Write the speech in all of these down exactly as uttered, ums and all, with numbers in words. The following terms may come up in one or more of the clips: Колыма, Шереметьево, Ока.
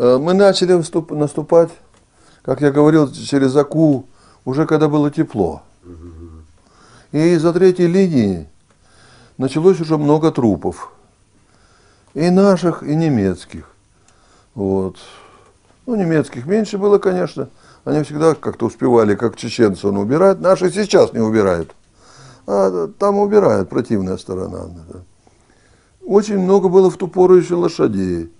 Мы начали наступать, как я говорил, через Оку, уже когда было тепло. И за третьей линии началось уже много трупов. И наших, и немецких. Вот. Ну, немецких меньше было, конечно. Они всегда как-то успевали, как чеченцы, он убирает. Наши сейчас не убирают. А там убирает противная сторона. Да. Очень много было в ту пору еще лошадей.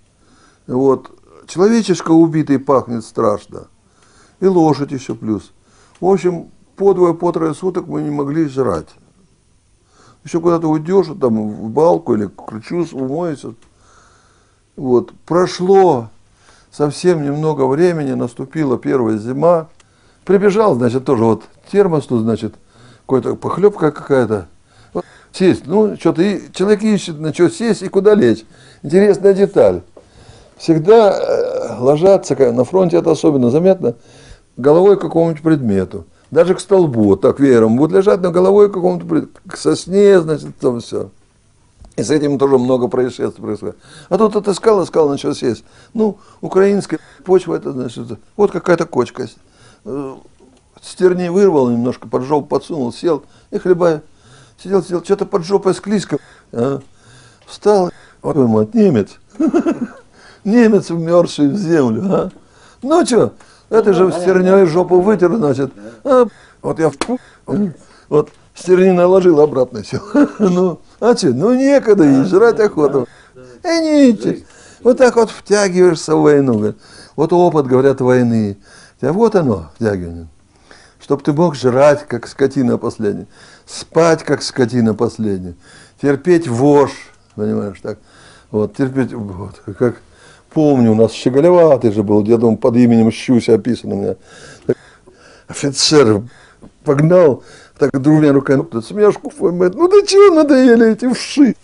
Вот. Человечишка убитый пахнет страшно. И лошадь еще плюс. В общем, по двое, по трое суток мы не могли жрать. Еще куда-то уйдешь, там, в балку или кручу, умоешься. Вот. Прошло совсем немного времени, наступила первая зима. Прибежал, значит, тоже вот термос тут, значит, какая-то похлебка какая-то. Вот. Сесть, ну, что-то, и человек ищет, на что сесть и куда лечь. Интересная деталь. Всегда ложатся, на фронте это особенно заметно, головой к какому-нибудь предмету. Даже к столбу, так веером будут лежать, но головой к какому-то предмету, к сосне, значит, там все. И с этим тоже много происшествий происходит. А тут отыскал, искал, начал сесть. Ну, украинская почва, это значит, вот какая-то кочка. С терней вырвал немножко, под жопу подсунул, сел и хлебая. Сидел, сидел, что-то под жопой склизко. А, встал, вот думает, немец. Немец, вмерзший в землю. А? Ну что, это же с терней жопу вытер, значит. А, вот я вот с терней наложил, обратно сел. Ну, а что, ну некогда, и жрать охота. И ничего. Вот так вот втягиваешься в войну. Вот опыт, говорят, войны. Вот оно, втягивание. Чтоб ты мог жрать, как скотина последняя. Спать, как скотина последняя. Терпеть вошь, понимаешь, так. Вот, терпеть, вот, как... Помню, у нас щеголеватый же был, я думаю, под именем Щуся описан у меня. Так, офицер погнал, так двумя руками, смешку, ну ты чего надоели эти вши?